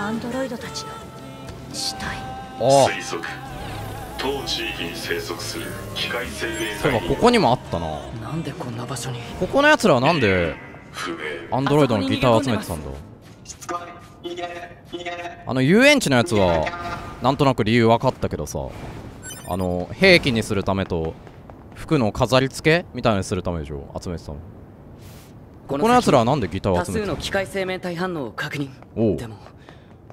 アンドロイドたちの死体。推測、当地域に生息する機械生命体。そういえばここにもあったな。なんでこんな場所に。ここのやつらはなんでアンドロイドのギターを集めてたんだ。あの遊園地のやつはなんとなく理由分かったけどさ、あの兵器にするためと服の飾り付けみたいにするためでしょ集めてたの。このやつらはなんでギターを集めてたの。多数の機械生命体反応を確認。おう。でも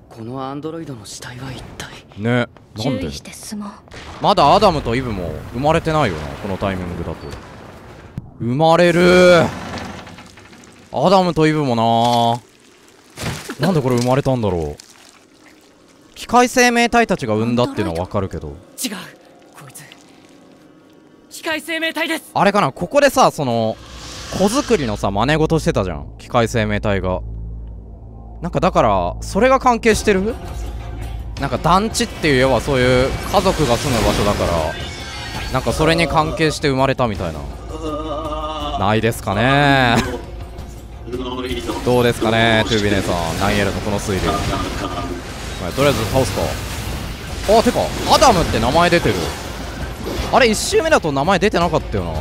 このアンドロイドの死体は一体ね、なんでまだアダムとイブも生まれてないよな。このタイミングだと生まれる。アダムとイブもなー、なんでこれ生まれたんだろう。機械生命体たちが産んだっていうのはわかるけど、違う、こいつ機械生命体です。あれかな、ここでさ、その子作りのさ真似事してたじゃん、機械生命体が。なんかだからそれが関係してる。なんか団地っていう、要はそういう家族が住む場所だから、なんかそれに関係して生まれたみたいな、ないですかねどうですかね、2B 姉さん、ナイエルのこの推理。とりあえず倒すか。あ、てか、アダムって名前出てる。あれ、1周目だと名前出てなかったよな。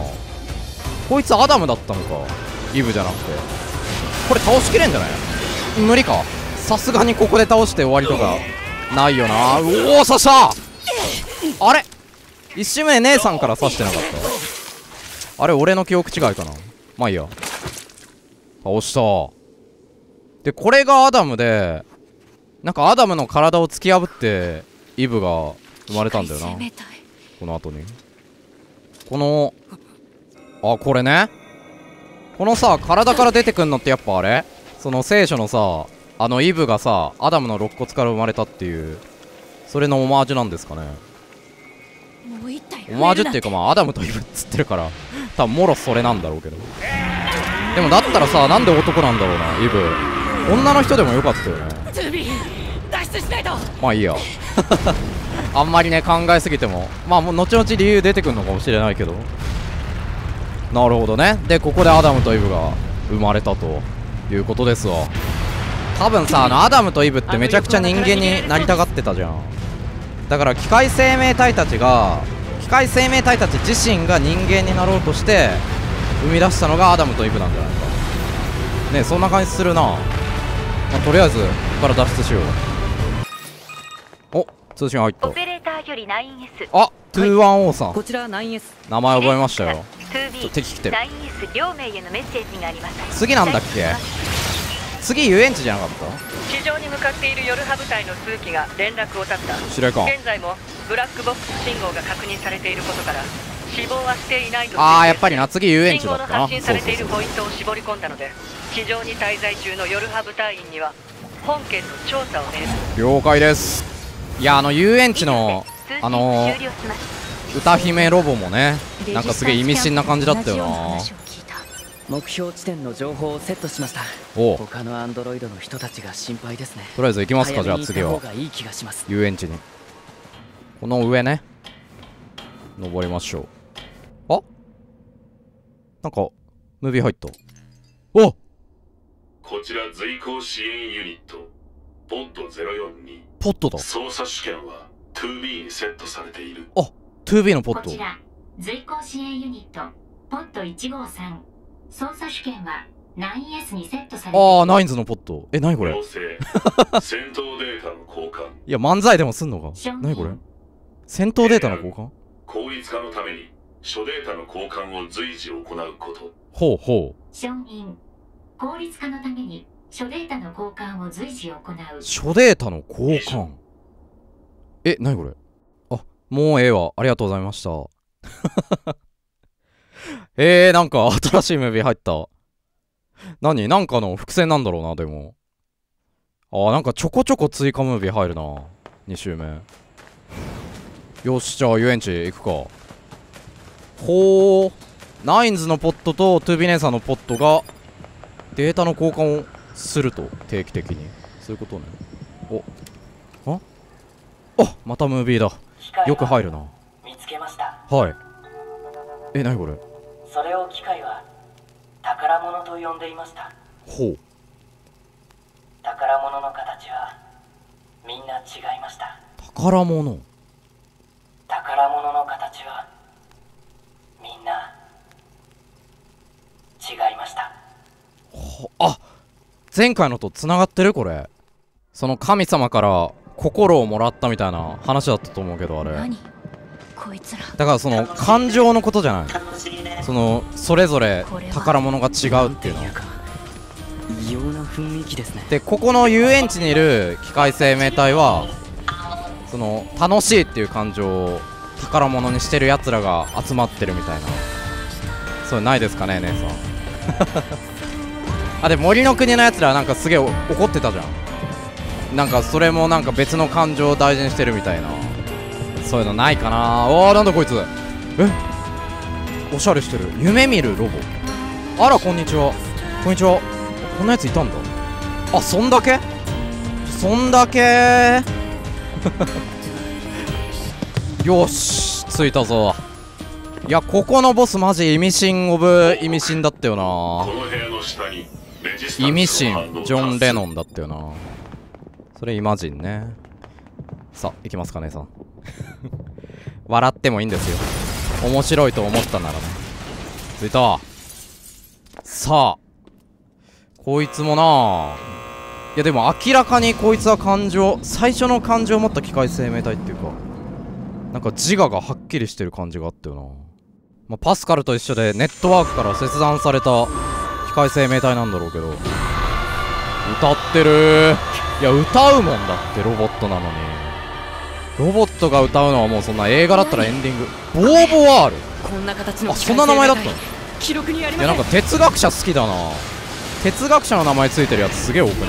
こいつアダムだったのか。イブじゃなくて。これ倒しきれんじゃない？無理か。さすがにここで倒して終わりとか、ないよな。おお、刺した！あれ ?1 周目で姉さんから刺してなかった。あれ、俺の記憶違いかな。まあいいや。倒した。で、これがアダムで、なんかアダムの体を突き破ってイブが生まれたんだよな。この後にこの、あ、これね、このさ体から出てくんのってやっぱあれ、その聖書のさ、あのイブがさアダムの肋骨から生まれたっていう、それのオマージュなんですかね。オマージュっていうか、まあアダムとイブっつってるから多分もろそれなんだろうけど、でもだったらさ、なんで男なんだろうな、イブ。女の人でもよかったよね。まあいいやあんまりね考えすぎても、まあもう後々理由出てくるのかもしれないけど、なるほどね。でここでアダムとイブが生まれたということですわ。多分さ、あのアダムとイブってめちゃくちゃ人間になりたがってたじゃん。だから機械生命体たちが、機械生命体たち自身が人間になろうとして生み出したのがアダムとイブなんじゃないかね。そんな感じするな、まあ、とりあえずここから脱出しよう。お、通信入った。オペレーターより 9S。 あ、210さん、こちら 9S、 名前覚えましたよ。ちょ、敵来てる。次なんだっけ、次遊園地じゃなかった。地上に向かっている夜ハ部隊の数機が連絡を絶った。司令官、現在もブラックボックス信号が確認されていることから、死亡はしていないと。ああ、やっぱりな、次遊園地だったな。信号の発信されているポイントを絞り込んだので、地上に滞在中の夜ハ部隊員には本件の調査を命ず。了解です。いや、あの遊園地の歌姫ロボもね、なんかすげえ意味深な感じだったよな。目標地点の情報をセットしました。お、他のアンドロイドの人たちが心配ですね。とりあえず行きますか。じゃあ次は遊園地に、この上ね、登りましょう。なんかムービー入った。お、こちら随行支援ユニットポッド042。ポッドだ。操作主権は 2B にセットされている。あ、 2B のポッド。こちら随行支援ユニットポッド153、操作主権は 9S にセットされている。ああ、ナインズのポッド。え、なにこれ戦闘データの交換。いや、漫才でもすんのか。なにこれ、戦闘データの交換。効率化のために諸データの交換を随時行うこと。ほうほう。承認。効率化のために諸データの交換を随時行う。諸データの交換。え、なにこれ。あ、もうええわ。ありがとうございました。なんか新しいムービー入った。何？なんかの伏線なんだろうな、でも。あ、なんかちょこちょこ追加ムービー入るな。2周目。よし、じゃあ遊園地行くか。ほう、ナインズのポットとトゥービネーさんのポットがデータの交換をすると、定期的に。そういうことね。お、ああ、またムービーだ。よく入るな。見つけました。はい。え、なにこれ。それを機械は宝物と呼んでいました。ほう。宝物の形は宝物の形はみんな違いました。あ、前回のとつながってる。これその神様から心をもらったみたいな話だったと思うけど、あれだからその感情のことじゃない。そのそれぞれ宝物が違うっていうの異様な雰囲気ですね。でここの遊園地にいる機械生命体はその楽しいっていう感情を宝物にしてるやつらが集まってるみたいな。それないですかね、姉さん。あ、で森の国のやつらなんかすげえ怒ってたじゃん。なんかそれもなんか別の感情を大事にしてるみたいな。そういうのないかな。おー、なんだこいつ。え、おしゃれしてる。夢見るロボ。あら、こんにちは。こんにちは。こんなやついたんだ。あ、そんだけよし、着いたぞ。いや、ここのボスマジイミシンオブイミシンだったよな。イミシンジョン・レノンだったよな。それイマジンね。さあ行きますか、姉さん。笑ってもいいんですよ、面白いと思ったならね。着いた。さあこいつもな。いやでも明らかにこいつは感情、最初の感情を持った機械生命体っていうか、なんか自我がはっきりしてる感じがあったよな。まあ、パスカルと一緒でネットワークから切断された機械生命体なんだろうけど、歌ってる。いや歌うもんだって、ロボットなのに。ロボットが歌うのはもうそんな映画だったらエンディング。ボーヴォワール、あ、そんな名前だったの。記録にありません。いやなんか哲学者好きだな。哲学者の名前ついてるやつすげえ多くね。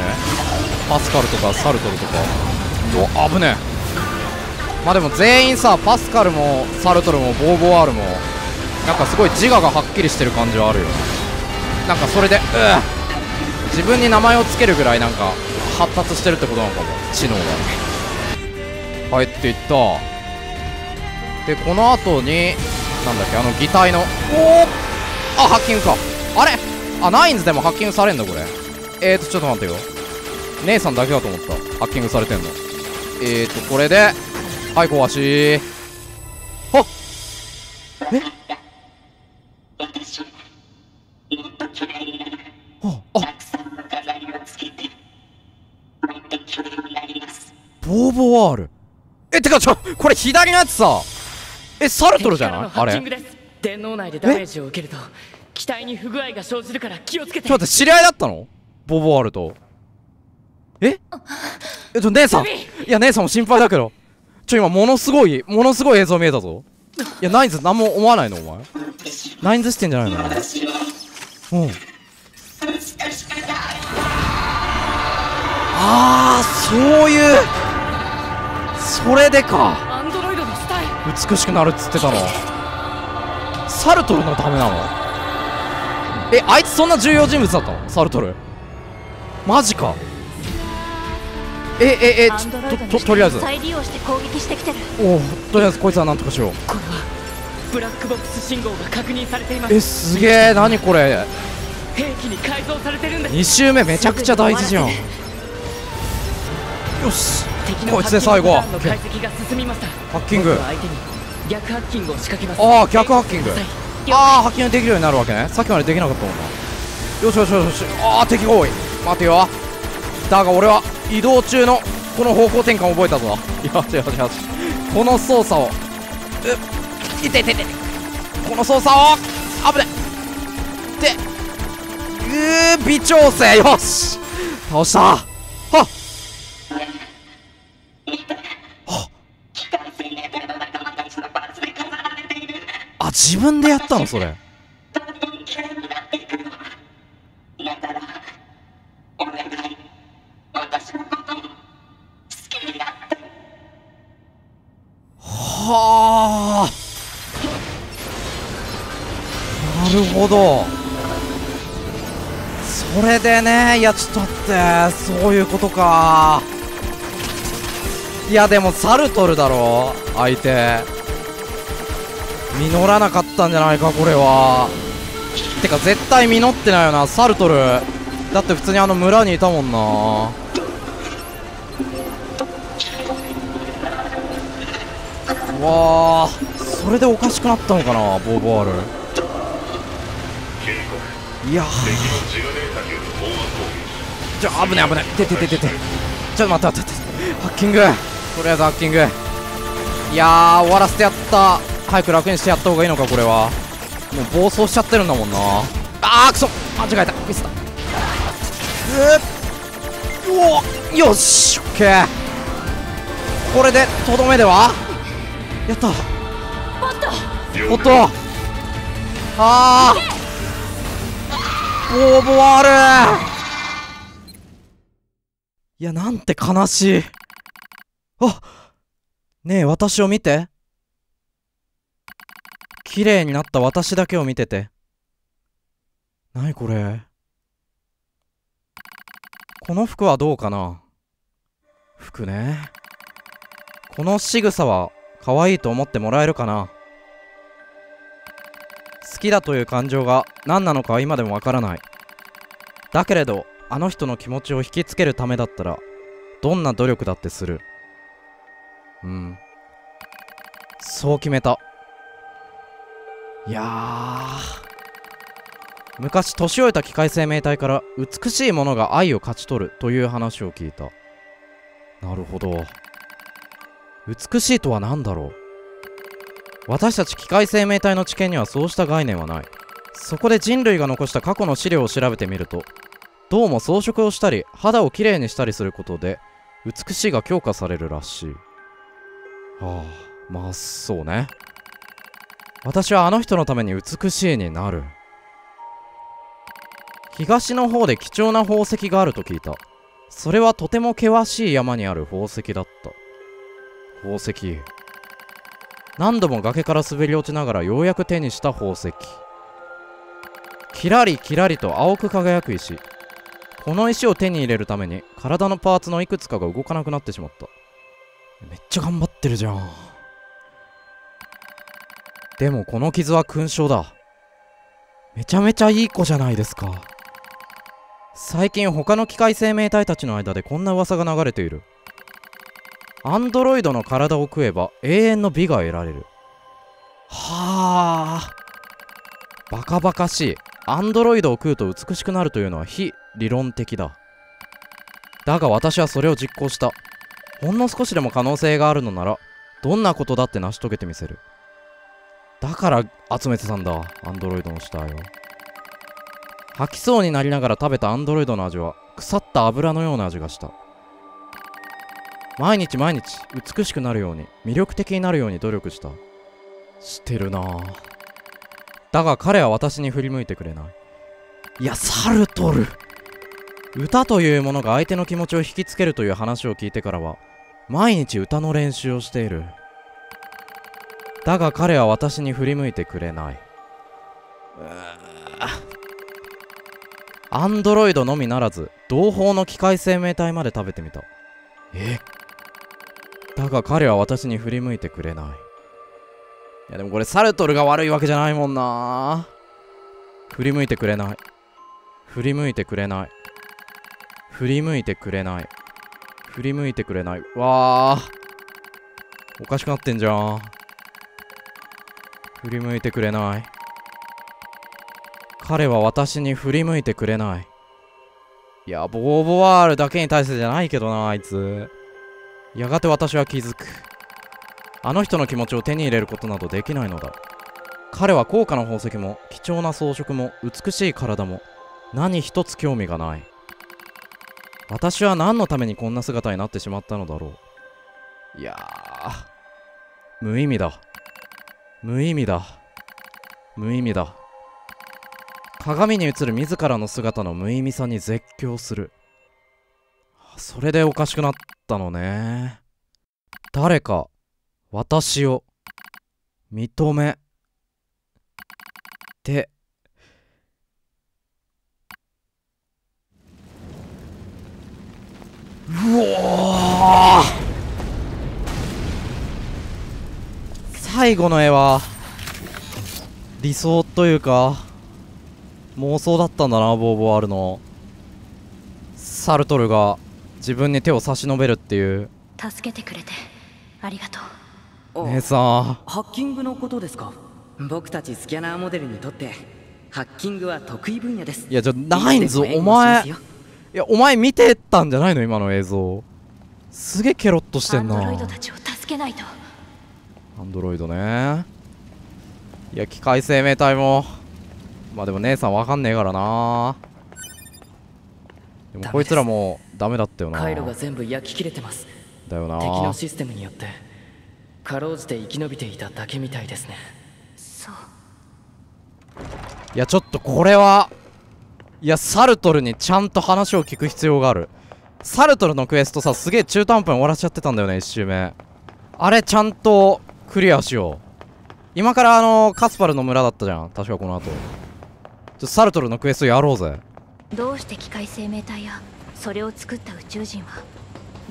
パスカルとかサルトルとか。うわ、危ねえ。まあでも全員さ、パスカルもサルトルもボーヴォワールもなんかすごい自我がはっきりしてる感じはあるよね。なんかそれで自分に名前をつけるぐらいなんか発達してるってことなのかも、知能が。入っていった。でこの後になんだっけ、あの擬態の、おお、あ、ハッキングか。あれ、あ、ナインズでもハッキングされんのこれ。ちょっと待ってよ、姉さんだけだと思った、ハッキングされてんの。これではい、壊し。あっ、ボーヴォワール。てかこれ左のやつさ、サルトルじゃないあれ。電脳内でダメージを受けると機体に不具合が生じるから気をつけて。ちょっと待って、知り合いだったのボーヴォワールと。姉さん、いや姉さんも心配だけど、今ものすごい映像見えたぞ。いやナインズ何も思わないの、お前。ナインズしてんじゃないの。ああ、そういう、それでか。美しくなるっつってたのサルトルのためなの。あいつそんな重要人物だったの、サルトル。マジか。とりあえずこいつはなんとかしよう。これはブラックボックス信号が確認されています。すげえ、何これ、兵器に改造されてるんだ。2周目めちゃくちゃ大事じゃん。よし、こいつで最後ハッキング。逆ハッキングを仕掛けます。ああ、逆ハッキング。ああ、ハッキングできるようになるわけね。さっきまでできなかったもんな。よしよしよし。ああ、敵が多い。待てよ、だが俺は移動中のこの方向転換を覚えたぞ。よしこの操作を、いてこの操作を、危ねで、微調整。よし、倒した。はっあ、自分でやったのそれ。はあ、なるほど、それでね。いやちょっと待って、そういうことか。いやでもサルトルだろ相手、実らなかったんじゃないかこれは。てか絶対実ってないよな、サルトルだって普通にあの村にいたもんな。わー、それでおかしくなったのかな、ボーヴォワール。いやー、じゃあ危ね危ね、ててててて、ちょっと待って待って、ハッキング、とりあえずハッキング。いやー、終わらせてやった。早く楽にしてやった方がいいのか、これは。もう暴走しちゃってるんだもんな。あー、くそ、間違えた、ミスった。うお、よし、オッケー。これでとどめではやった。おっと、あー、ボーヴォワール、いや、なんて悲しい。あ、ねえ、私を見て。綺麗になった私だけを見てて。なにこれ。この服はどうかな。服ね。この仕草は可愛いと思ってもらえるかな。好きだという感情が何なのかは今でもわからない。だけれど、あの人の気持ちを引きつけるためだったらどんな努力だってする。うん、そう決めた。いやー、昔年老いた機械生命体から美しいものが愛を勝ち取るという話を聞いた。なるほど。美しいとは何だろう。私たち機械生命体の知見にはそうした概念はない。そこで人類が残した過去の資料を調べてみると、どうも装飾をしたり肌をきれいにしたりすることで美しいが強化されるらしい。はあ、まあそうね。私はあの人のために美しいになる。東の方で貴重な宝石があると聞いた。それはとても険しい山にある宝石だった。宝石、何度も崖から滑り落ちながらようやく手にした宝石。キラリキラリと青く輝く石。この石を手に入れるために体のパーツのいくつかが動かなくなってしまった。めっちゃ頑張ってるじゃん。でもこの傷は勲章だ。めちゃめちゃいい子じゃないですか。最近他の機械生命体たちの間でこんな噂が流れている。アンドロイドの体を食えば永遠の美が得られる。はあ、バカバカしい。アンドロイドを食うと美しくなるというのは非理論的だ。だが私はそれを実行した。ほんの少しでも可能性があるのならどんなことだって成し遂げてみせる。だから集めてたんだ、アンドロイドの死体を。吐きそうになりながら食べたアンドロイドの味は腐った油のような味がした。毎日毎日美しくなるように、魅力的になるように努力した。してるなぁ。だが彼は私に振り向いてくれない。いや、サルトル、歌というものが相手の気持ちを引きつけるという話を聞いてからは毎日歌の練習をしている。だが彼は私に振り向いてくれない。アンドロイドのみならず同胞の機械生命体まで食べてみた。え、だが彼は私に振り向いてくれない。いやでもこれサルトルが悪いわけじゃないもんな。振り向いてくれない、振り向いてくれない、振り向いてくれない、振り向いてくれない。わー、おかしくなってんじゃん。振り向いてくれない。彼は私に振り向いてくれない。いや、ボーヴォワールだけに対してじゃないけどな、あいつ。やがて私は気づく。あの人の気持ちを手に入れることなどできないのだ。彼は高価な宝石も貴重な装飾も美しい体も何一つ興味がない。私は何のためにこんな姿になってしまったのだろう。いやー、無意味だ。無意味だ、無意味だ。鏡に映る自らの姿の無意味さに絶叫する。それでおかしくなったのね。誰か私を認めて。うおー、最後の絵は理想というか妄想だったんだな。ボーヴォワールのサルトルが自分に手を差し伸べるっていう。助けてくれてありがとう。姉さん、ハッキングのことですか？僕たちスキャナーモデルにとってハッキングは得意分野です。いや、じゃないんぞお前。いや、お前見てたんじゃないの今の映像。すげえケロッとしてんな。アンドロイドたちを助けないと。アンドロイドね。いや、機械生命体もまあでも姉さんわかんねえからな。でもこいつらもダメだったよな。回路が全部焼き切れてます。だよな。敵のシステムによってかろうじて生き延びていただけみたいですね。そう。いや、ちょっとこれは、いや、サルトルにちゃんと話を聞く必要がある。サルトルのクエストさ、すげえ中途半端に終わらしちゃってたんだよね、1周目。あれちゃんとクリアしよう。今からカスパルの村だったじゃん確か。この後ちょっとサルトルのクエストやろうぜ。どうして機械生命体やそれを作った宇宙人は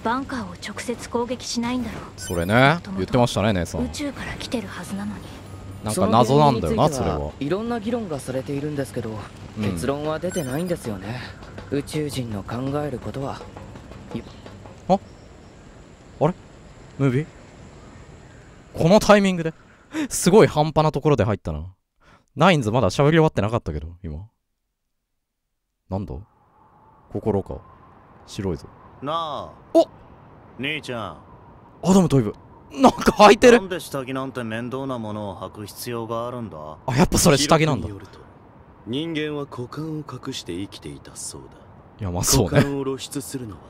バンカーを直接攻撃しないんだろう。それね、言ってましたね姉さん。宇宙から来てるはずなのに。なんか謎なんだよなそれは。いろんな議論がされているんですけど、結論は出てないんですよね、宇宙人の考えることは。あ、あれムービーこのタイミングですごい半端なところで入ったな。ナインズまだ喋り終わってなかったけど、今。なんだ心か。白いぞ。なあ。お兄ちゃん。アダムとイブ。なんか履いてる。なんで下着なんて面倒なものを履く必要があるんだ。あ、やっぱそれ下着なんだ。人間は股間を隠して生きていたそうだ。いや、まあそうね。股間を露出するのは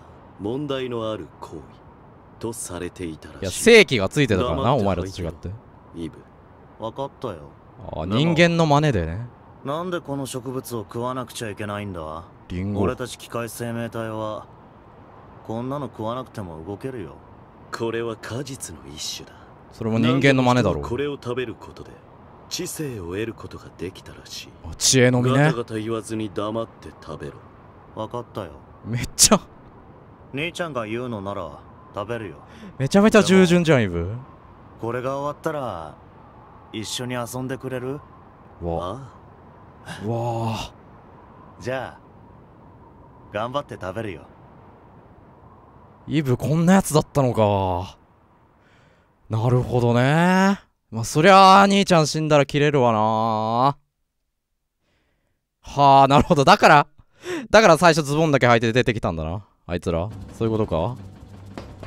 問題のある行為とされていたらしい。いや、正規がついてたからな、お前らと違って。イブ、分かったよ。ああ、人間の真似でね。なんでこの植物を食わなくちゃいけないんだ。リンゴ。俺たち機械生命体はこんなの食わなくても動けるよ。これは果実の一種だ。それも人間の真似だろう。これを食べることで知性を得ることができたらしい。あ、知恵の実ね。ガタガタ言わずに黙って食べろ。分かったよ。めっちゃ姉ちゃんが言うのなら食べるよ。めちゃめちゃ従順じゃんイブ。これが終わったら一緒に遊んでくれる？わあわあ。じゃあ頑張って食べるよ。イブこんなやつだったのか。なるほどね。まあそりゃあ兄ちゃん死んだら切れるわな。はあ、なるほど。だから最初ズボンだけ履いて出てきたんだなあいつら。そういうことか。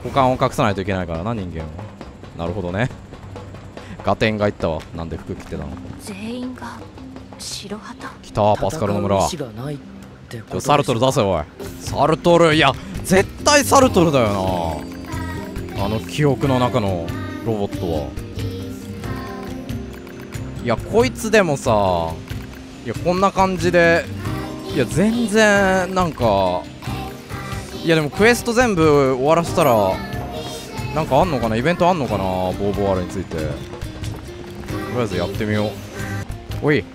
股間を隠さないといけないからな人間は。なるほどね。ガテンがいったわ。なんで服着てたの。全員が白旗。来たパスカルの村。サルトル出せおい。サルトル。いや絶対サルトルだよな、あの記憶の中のロボットは。いやこいつでもさ、いやこんな感じで、いや全然なんか、いやでもクエスト全部終わらせたらなんかあんのかな、イベントあんのかな、ボーボワールについて。とりあえずやってみよう。おい化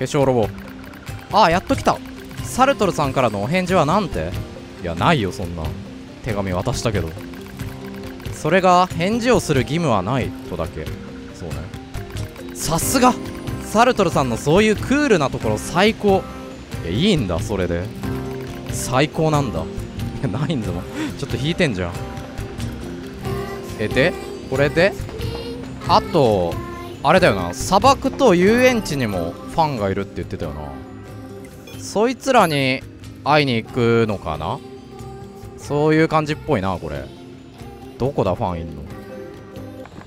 粧ロボ。ああやっと来た。サルトルさんからのお返事はなんて。いやないよそんな。手紙渡したけど。それが返事をする義務はないとだけ。そうね。さすがサルトルさんのそういうクールなところ最高。いやいいんだそれで。最高なんだ。いやないんだなちょっと引いてんじゃん。でこれであとあれだよな、砂漠と遊園地にもファンがいるって言ってたよな。そいつらに会いに行くのかな、そういう感じっぽいなこれ。どこだファンいんの。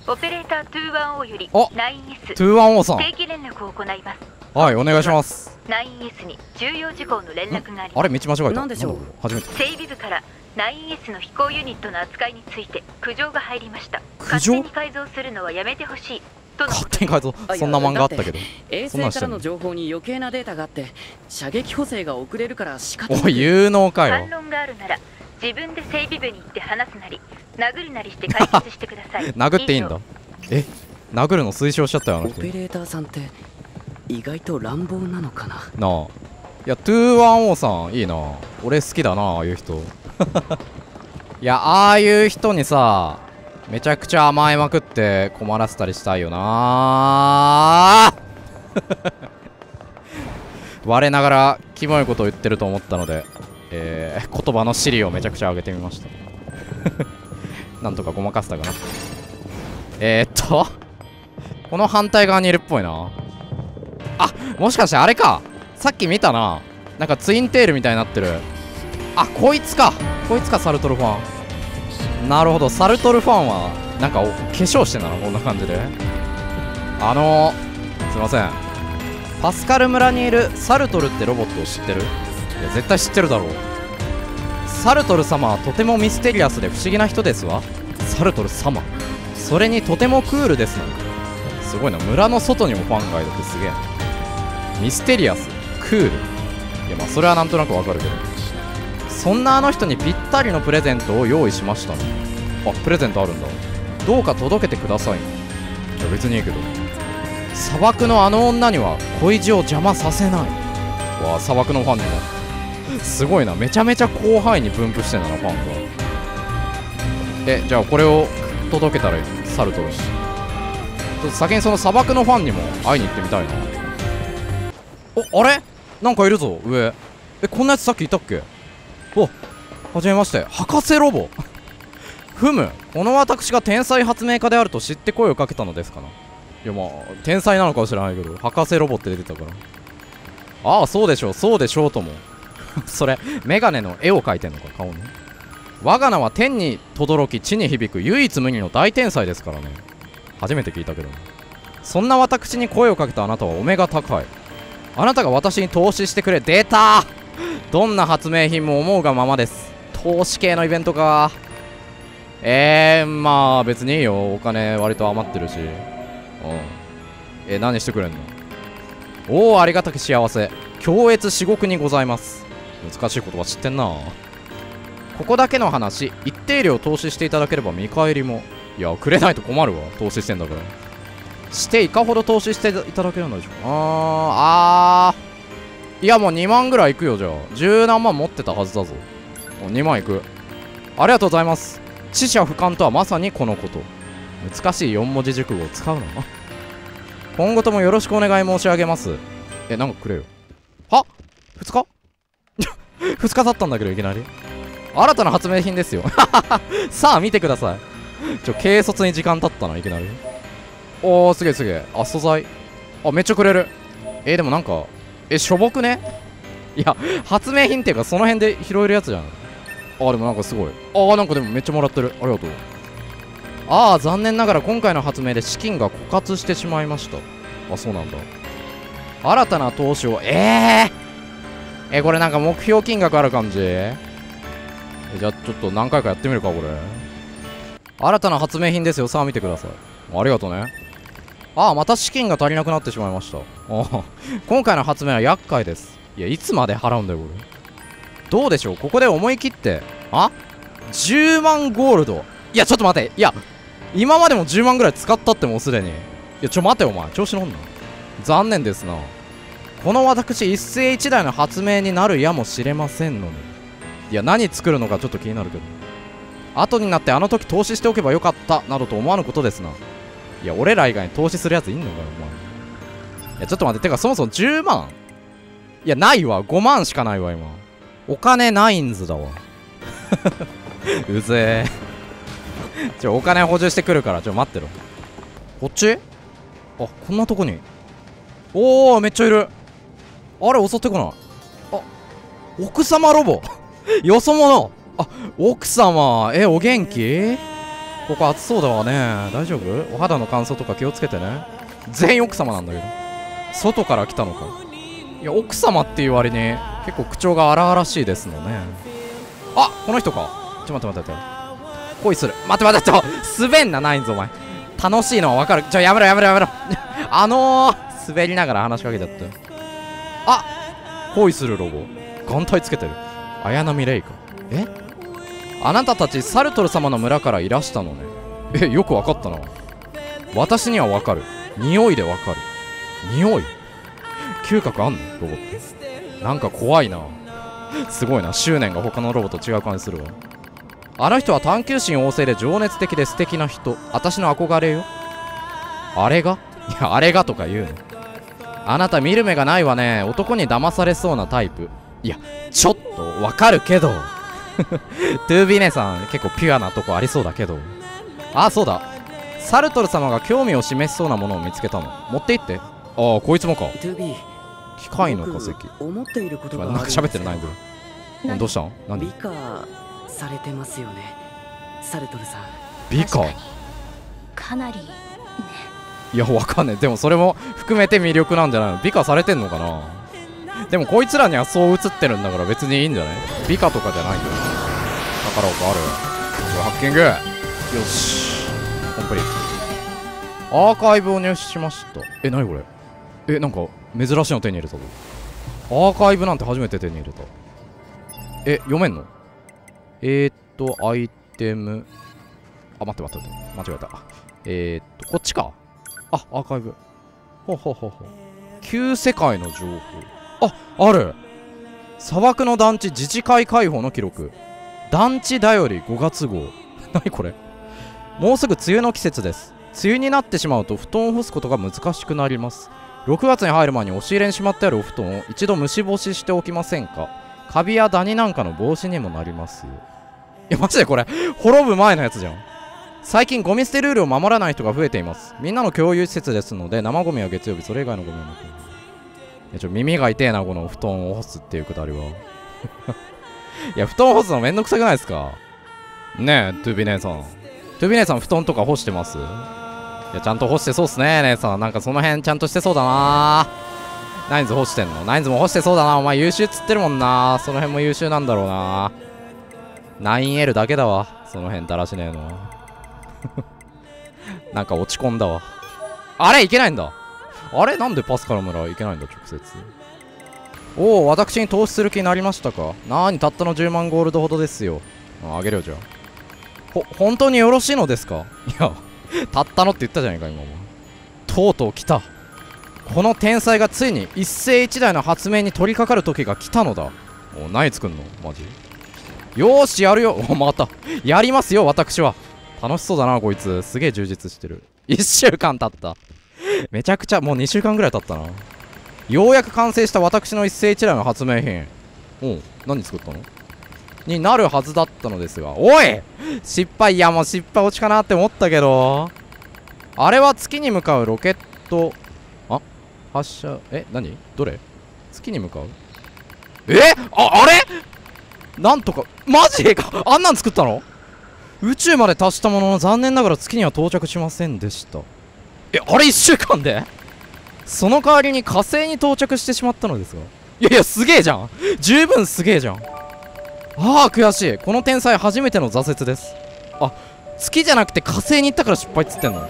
オペレーター210より 9S 210さん、定期連絡を行います。はいお願いします。 9S に重要事項の連絡があります。あれ道間違えた。何でしょう。初めて整備部から9S の飛行ユニットの扱いについて苦情が入りました。勝手に改造するのはやめてほしいとの。勝手に改造、そんな漫画あったけど。衛星からの情報に余計なデータがあって射撃補正が遅れるから仕方ない。おい有能かよ。反論があるなら自分で整備部に行って話すなり殴るなりして解決してください殴っていいんだ。え、殴るの推奨しちゃったよあの人。オペレーターさんって意外と乱暴なのかな。なあ、いや210さんいいな、俺好きだなああいう人いやああいう人にさめちゃくちゃ甘えまくって困らせたりしたいよな我ながらキモいことを言ってると思ったので、言葉の尻をめちゃくちゃ上げてみましたなんとかごまかせたかな。とこの反対側にいるっぽいな。あ、もしかしてあれか、さっき見たな、なんかツインテールみたいになってる。あ、こいつか、こいつか、サルトルファン。なるほど、サルトルファンはなんかお化粧してんだな、こんな感じで。すいません、パスカル村にいるサルトルってロボットを知ってる？いや、絶対知ってるだろう。サルトル様はとてもミステリアスで不思議な人ですわ。サルトル様、それにとてもクールですね。すごいな、村の外にもファンがいるってすげえな。ミステリアス、クール、いや、まあそれはなんとなくわかるけど、そんなあの人にぴったりのプレゼントを用意しましたね。あ、プレゼントあるんだ。どうか届けてくださいね。いや、別にいいけど。砂漠のあの女には恋路を邪魔させない。わあ、砂漠のファンにもすごいな、めちゃめちゃ広範囲に分布してんだな、ファンが。じゃあこれを届けたらいい、サルトルに。ちょっと先にその砂漠のファンにも会いに行ってみたいな。あれ、なんかいるぞ、上。こんなやつさっきいたっけ？お、はじめまして、博士ロボ。ふむ、この私が天才発明家であると知って声をかけたのですかな。いや、まあ、天才なのかは知らないけど、博士ロボって出てたから。ああ、そうでしょう、そうでしょうとも。それ、メガネの絵を描いてんのか、顔に。我が名は天に轟き、地に響く、唯一無二の大天才ですからね。初めて聞いたけどね。そんな私に声をかけたあなたはお目が高い。あなたが私に投資してくれ。出た、どんな発明品も思うがままです。投資系のイベントか。まあ別にいいよ、お金割と余ってるし。うん。何してくれんの？おお、ありがたき幸せ、強越至極にございます。難しい言葉知ってんな。ここだけの話、一定量投資していただければ見返りも。いや、くれないと困るわ、投資してんだから。していかほど投資していただけるのでしょうか。いや、もう2万ぐらいいくよ。じゃあ10何万持ってたはずだぞ。2万いく。ありがとうございます。知者不感とはまさにこのこと。難しい4文字熟語を使うのか。今後ともよろしくお願い申し上げます。なんかくれよ。は ?2 日?2 日経ったんだけど、いきなり新たな発明品ですよ。さあ見てください。軽率に時間経ったな、いきなり。おー、すげえすげえ。あ、素材。あ、めっちゃくれる。でもなんか、しょぼくね？いや、発明品っていうか、その辺で拾えるやつじゃん。でもなんかすごい。なんかでもめっちゃもらってる。ありがとう。残念ながら今回の発明で資金が枯渇してしまいました。あ、そうなんだ。新たな投資を、これなんか目標金額ある感じ？じゃあちょっと何回かやってみるか、これ。新たな発明品ですよ。さあ見てください。ありがとね。また資金が足りなくなってしまいました。今回の発明は厄介です。いや、いつまで払うんだよ、これ。どうでしょう、ここで思い切って。10万ゴールド。いや、ちょっと待て。いや、今までも10万ぐらい使ったって、もうすでに。いや、ちょ待て、お前調子乗んな。残念ですな。この私一世一代の発明になるやもしれませんのに。いや、何作るのかちょっと気になるけど、後になってあの時投資しておけばよかったなどと思わぬことですな。いや、俺ら以外に投資するやついんのかよ、お前。いや、ちょっと待って。てか、そもそも10万いや、ないわ。5万しかないわ、今。お金ないんずだわ。うぜえ。お金補充してくるから、待ってろ。こっち？こんなとこに。おー、めっちゃいる。あれ、襲ってこない。奥様ロボ。よそ者。奥様。お元気？ここ暑そうだわね。大丈夫？お肌の乾燥とか気をつけてね。全員奥様なんだけど。外から来たのか。いや、奥様っていう割に結構口調が荒々しいですのね。この人か。ちょ、待って。恋する。待って。滑んな、ないんぞ、お前。楽しいのはわかる。やめろ。滑りながら話しかけちゃって。恋するロボ。眼帯つけてる。綾波レイか。あなたたちサルトル様の村からいらしたのね。よくわかったな。私にはわかる。匂いでわかる。匂い？嗅覚あんの？ロボット。なんか怖いな。すごいな。執念が他のロボと違う感じするわ。あの人は探求心旺盛で情熱的で素敵な人。私の憧れよ。あれが？いや、あれがとか言うね。あなた見る目がないわね。男に騙されそうなタイプ。いや、ちょっとわかるけど。2B 姉さん結構ピュアなとこありそうだけど。そうだ、サルトル様が興味を示しそうなものを見つけたの。持っていって。ああ、こいつもか。2B、機械の化石。なんか喋ってるないんだよ。どうしたん？何？美化されてますよね。サルトルさん。美化。かなりね。いや、わかんねえ。でもそれも含めて魅力なんじゃないの？美化されてんのかな？でもこいつらにはそう映ってるんだから別にいいんじゃない？美化とかじゃないよ。宝箱ある。これハッキング。よし。コンプリート。アーカイブを入手しました。え、なにこれ？え、なんか珍しいの手に入れたぞ。アーカイブなんて初めて手に入れた。え、読めんの？アイテム。あ、待って。間違えた。こっちか。あ、アーカイブ。ほう。旧世界の情報。ある。砂漠の団地自治会開放の記録。団地だより5月号。何これ。もうすぐ梅雨の季節です。梅雨になってしまうと布団を干すことが難しくなります。6月に入る前に押し入れにしまってあるお布団を一度虫干ししておきませんか。カビやダニなんかの防止にもなりますよ。いや、マジでこれ、滅ぶ前のやつじゃん。最近ゴミ捨てルールを守らない人が増えています。みんなの共有施設ですので、生ゴミは月曜日、それ以外のゴミは残ります。耳が痛えな、この布団を干すっていうくだりは。いや、布団干すのめんどくさくないですかねえ、2B 姉さん。2B 姉さん、布団とか干してます？いや、ちゃんと干してそうっすね、姉さん。なんかその辺ちゃんとしてそうだな。ナインズ干してんの？ナインズも干してそうだな。お前優秀っつってるもんな。その辺も優秀なんだろうな。9L だけだわ。その辺だらしねえの。なんか落ち込んだわ。あれ、いけないんだ。あれなんでパスカル村行けないんだ直接。おお、私に投資する気になりましたか。なーに、たったの10万ゴールドほどですよ。あげるよ、じゃあ。本当によろしいのですか。いや、たったのって言ったじゃないか、今も。とうとう来た。この天才がついに一世一代の発明に取り掛かる時が来たのだ。お、何作んのマジ。よーし、やるよ。お、また。やりますよ、私は。楽しそうだな、こいつ。すげえ充実してる。1週間経った。めちゃくちゃ、もう2週間ぐらい経ったな。ようやく完成した私の一世一代の発明品。おう、何作ったのになるはずだったのですが。おい失敗。いや、もう失敗落ちかなって思ったけど。あれは月に向かうロケット、あ、発射、え、何どれ月に向かう、あれなんとか、マジか。あんなん作ったの。宇宙まで達したものの、残念ながら月には到着しませんでした。え、あれ1週間でその代わりに火星に到着してしまったのですが。いやいや、すげえじゃん。十分すげえじゃん。ああ、悔しい。この天才初めての挫折です。あ、月じゃなくて火星に行ったから失敗っつってんの。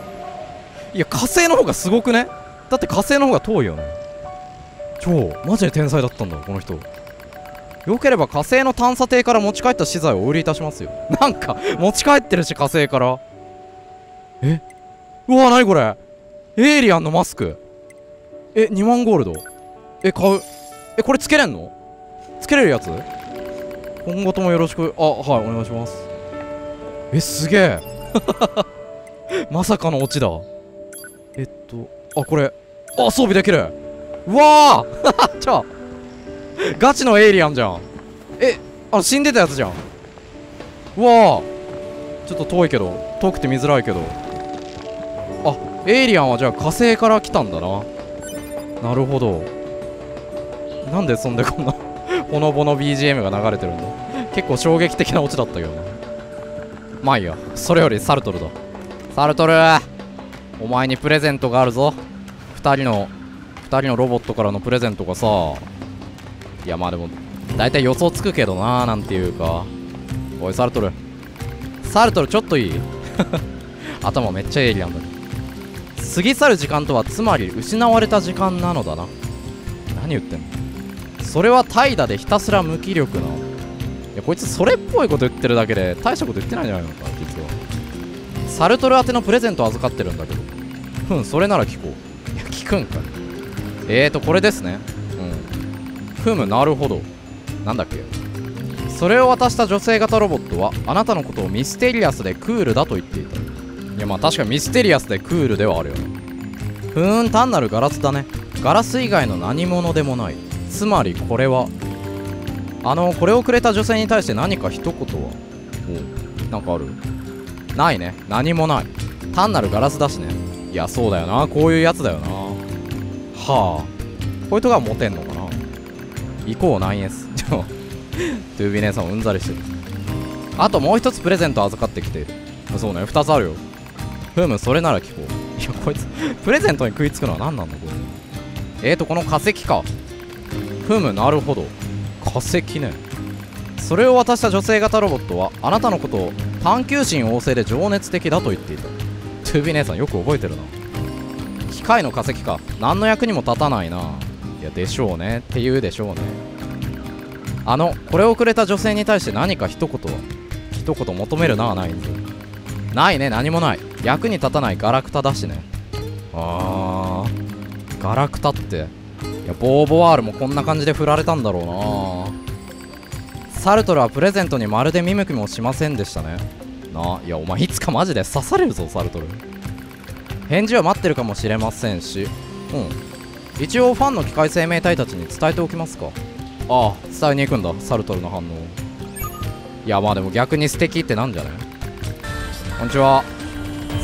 いや、火星の方がすごくね。だって火星の方が遠いよね。マジで天才だったんだ、この人。よければ火星の探査艇から持ち帰った資材をお売りいたしますよ。なんか、持ち帰ってるし、火星から。え、うわ、なにこれ。エイリアンのマスク。え、2万ゴールド。え、買う。え、これつけれんの？つけれるやつ？今後ともよろしく。あ、はい、お願いします。え、すげえ。まさかのオチだ。あ、これ。あ、装備できる。うわーじゃあ、ガチのエイリアンじゃん。え、死んでたやつじゃん。うわー。ちょっと遠いけど、遠くて見づらいけど。あ、エイリアンはじゃあ火星から来たんだな。なるほど。なんでそんでこんなほのぼの BGM が流れてるんだ。結構衝撃的なオチだったけどな。まあいいや。それよりサルトルだ。サルトル、お前にプレゼントがあるぞ。2人のロボットからのプレゼントがさ。いや、まあでも大体予想つくけどなーなんていうか。おい、サルトルちょっといい？頭めっちゃエイリアンだ。過ぎ去る時間とはつまり失われた時間なのだな。何言ってんの。それは怠惰でひたすら無気力な。いや、こいつそれっぽいこと言ってるだけで大したこと言ってないんじゃないのか。実はサルトル宛てのプレゼントを預かってるんだけど。ふん、それなら聞こう。いや、聞くんかい。これですね。うん、ふむ、なるほど。なんだっけ。それを渡した女性型ロボットはあなたのことをミステリアスでクールだと言っていた。いや、まあ確かにミステリアスでクールではあるよね。ふーん、単なるガラスだね。ガラス以外の何者でもない。つまりこれはこれをくれた女性に対して何か一言は。おう、なんかある？ないね。何もない。単なるガラスだしね。いや、そうだよな。こういうやつだよな。はあ。こういうとこはモテんのかな。行こう、9S。ちょ、2B 姉さんもうんざりしてる。あともう一つプレゼント預かってきて。そうね、二つあるよ。ふむ、それなら聞こう。いや、こいつ、プレゼントに食いつくのは何なんだ、これ。この化石か。ふむ、なるほど。化石ね。それを渡した女性型ロボットは、あなたのことを探求心旺盛で情熱的だと言っていた。2B 姉さんよく覚えてるな。機械の化石か。何の役にも立たないな。いや、でしょうね。って言うでしょうね。これをくれた女性に対して何か一言求めるなはないんですよ。ないね、何もない。役に立たないガラクタだしね。ガラクタって。いや、ボーヴォワールもこんな感じで振られたんだろうな。サルトルはプレゼントにまるで見向きもしませんでしたね。いや、お前いつかマジで刺されるぞ、サルトル。返事は待ってるかもしれませんし、一応ファンの機械生命体たちに伝えておきますか。ああ、伝えに行くんだ、サルトルの反応。いや、まあでも逆に素敵ってなんじゃね。こんにちは。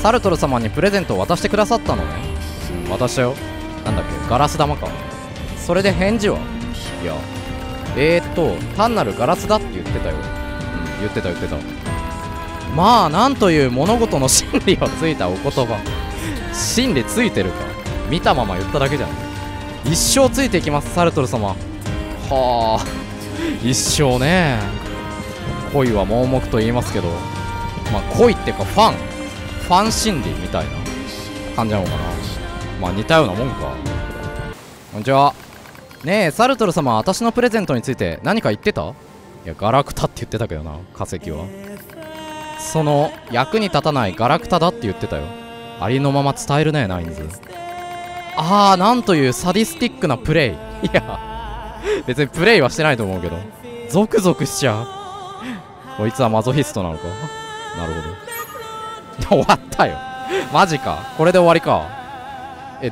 サルトル様にプレゼントを渡してくださったのね。渡したよ。なんだっけ、ガラス玉か。それで返事は？いや、単なるガラスだって言ってたよ。うん、言ってた。まあ、なんという物事の真理をついたお言葉。真理ついてるか。見たまま言っただけじゃん。一生ついていきます、サルトル様。はあ、一生ね。恋は盲目と言いますけど、まあ、恋ってかファン心理みたいな感じなのかな。まあ、似たようなもんか。こんにちは。ねえ、サルトル様、私のプレゼントについて何か言ってた？いや、ガラクタって言ってたけどな、化石は。その、役に立たないガラクタだって言ってたよ。ありのまま伝えるね、ナインズ。なんというサディスティックなプレイ。いや、別にプレイはしてないと思うけど。ゾクゾクしちゃう。こいつはマゾヒストなのか。なるほど。終わったよ。マジか。これで終わりか。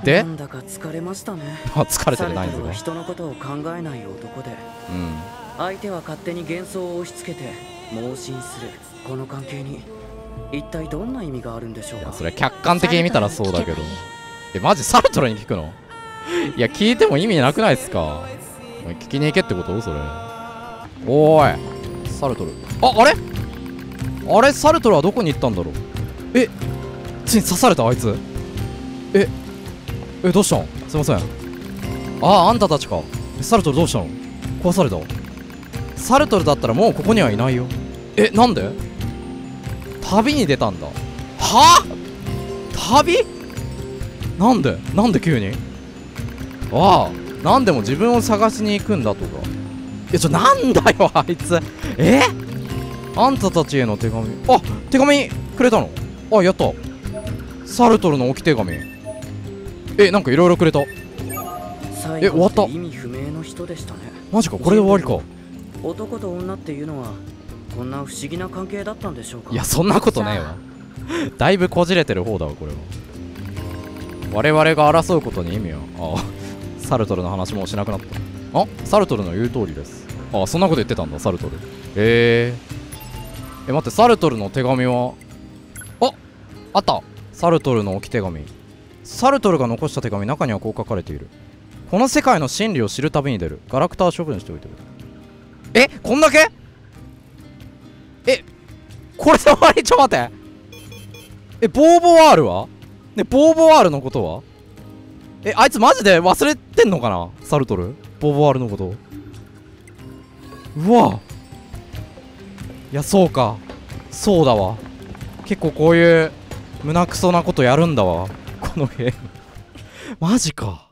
でなんだか疲れましたね。疲れてるナインズが。人のことを考えない男で、相手は勝手に幻想を押し付けて盲信する。この関係に一体どんな意味があるんでしょうか。それ客観的に見たらそうだけど。マジサルトルに聞くの？いや、聞いても意味なくないっすか。聞きに行けってこと？それ。おーい、サルトル。あれサルトルはどこに行ったんだろう。チン刺されたあいつ。どうしたん？すいません。あんたたちか。サルトルどうしたの？壊された。サルトルだったらもうここにはいないよ。なんで？旅に出たんだ。はあ？旅？なんで急に？なんでも自分を探しに行くんだとか。なんだよ、あいつ。あんたたちへの手紙。手紙くれたの？やった。サルトルの置き手紙。なんかいろいろくれた。終わった。マジか、これで終わりか。男と女っていうのはこんな不思議な関係だったんでしょうか。いや、そんなことねえわ。だいぶこじれてる方だわ、これは。我々が争うことに意味は。サルトルの話もしなくなった。サルトルの言う通りです。そんなこと言ってたんだ、サルトル。待って、サルトルの手紙はあった。サルトルの置き手紙。サルトルが残した手紙、中にはこう書かれている。この世界の真理を知るたびに出る。ガラクタは処分しておいてる。こんだけ？これで終わり？ちょ、待って。ボーヴォワールはね、ボーヴォワールのことはあいつマジで忘れてんのかな、サルトル。ボーヴォワールのこと。うわ。いや、そうか。そうだわ。結構こういう胸くそなことやるんだわ。このゲームマジか。